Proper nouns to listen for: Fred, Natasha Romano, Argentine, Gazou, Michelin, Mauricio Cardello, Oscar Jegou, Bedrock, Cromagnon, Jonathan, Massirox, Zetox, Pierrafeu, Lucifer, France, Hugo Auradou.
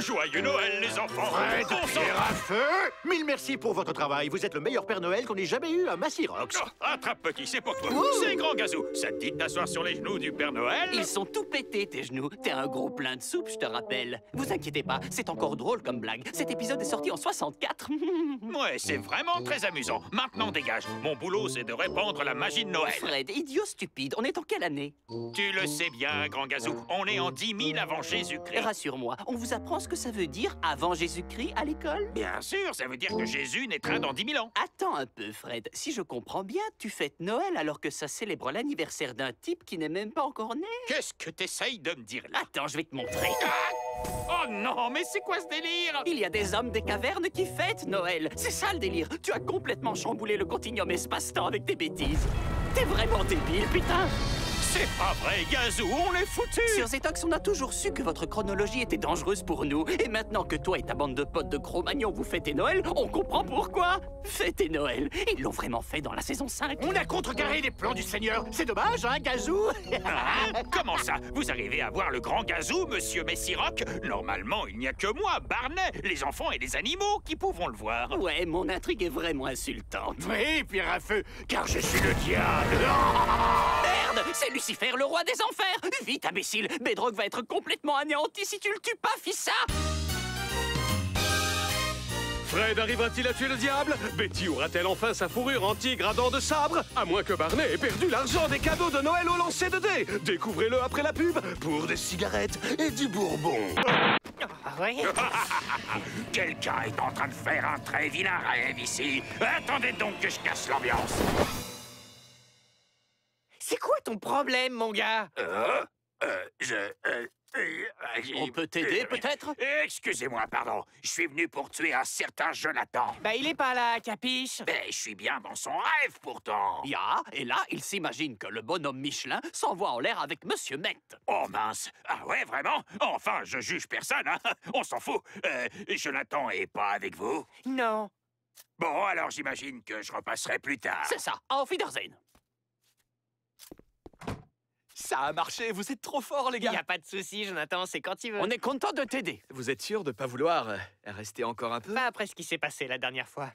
Joyeux Noël, les enfants! Fred, pierre à feu! Mille merci pour votre travail. Vous êtes le meilleur Père Noël qu'on ait jamais eu à Massirox. Oh, attrape, petit, c'est pour toi. C'est grand gazou. Ça te dit de t'asseoir sur les genoux du Père Noël? Ils sont tout pétés, tes genoux. T'es un gros plein de soupe, je te rappelle. Vous inquiétez pas, c'est encore drôle comme blague. Cet épisode est sorti en 64. Ouais, c'est vraiment très amusant. Maintenant, dégage. Mon boulot, c'est de répandre la magie de Noël. Fred, idiot stupide, on est en quelle année? Tu le sais bien, grand gazou. On est en 10 000 avant Jésus-Christ. Rassure-moi, on vous apprend ce que ça veut dire avant Jésus-Christ à l'école? Bien sûr, ça veut dire que Jésus naîtra dans 10 000 ans. Attends un peu, Fred. Si je comprends bien, tu fêtes Noël alors que ça célèbre l'anniversaire d'un type qui n'est même pas encore né. Qu'est-ce que t'essayes de me dire là? Attends, je vais te montrer. Ah! Oh non, mais c'est quoi ce délire? Il y a des hommes des cavernes qui fêtent Noël. C'est ça le délire. Tu as complètement chamboulé le continuum espace-temps avec tes bêtises. T'es vraiment débile, putain! C'est pas vrai, Gazou, on est foutus! Sur Zetox, on a toujours su que votre chronologie était dangereuse pour nous. Et maintenant que toi et ta bande de potes de Cromagnon vous fêtez Noël, on comprend pourquoi! Fêtez Noël! Ils l'ont vraiment fait dans la saison 5. On a contrecarré les plans du Seigneur. C'est dommage, hein, Gazou? Ah, comment ça? Vous arrivez à voir le grand Gazou, monsieur Massirox? Normalement, il n'y a que moi, Barnet, les enfants et les animaux qui pouvons le voir. Ouais, mon intrigue est vraiment insultante. Oui, Pierre à feu, car je suis le diable. Merde, c'est Lucifer, le roi des enfers. Vite, imbécile, Bedrock va être complètement anéanti si tu le tues pas, Fissa. Fred arrivera-t-il à tuer le diable? Betty aura-t-elle enfin sa fourrure en tigre à dents de sabre? À moins que Barnet ait perdu l'argent des cadeaux de Noël au lancer de dés. Découvrez-le après la pub pour des cigarettes et du bourbon. Oui. Quelqu'un est en train de faire un très vilain rêve ici. Attendez donc que je casse l'ambiance. C'est quoi ton problème, mon gars? On peut t'aider, peut-être? Excusez-moi, pardon. Je suis venu pour tuer un certain Jonathan. Bah, il est pas là, capiche? Ben, je suis bien dans son rêve, pourtant. Ya, et là, il s'imagine que le bonhomme Michelin s'envoie en l'air avec Monsieur Met. Oh, mince. Ah ouais, vraiment? Enfin, je juge personne, hein. On s'en fout. Jonathan est pas avec vous? Non. Bon, alors j'imagine que je repasserai plus tard. C'est ça. Auf Wiedersehen. Ça a marché, vous êtes trop forts, les gars. Y a pas de souci, Jonathan, c'est quand il veut. On est content de t'aider. Vous êtes sûr de pas vouloir rester encore un peu? Pas après ce qui s'est passé la dernière fois.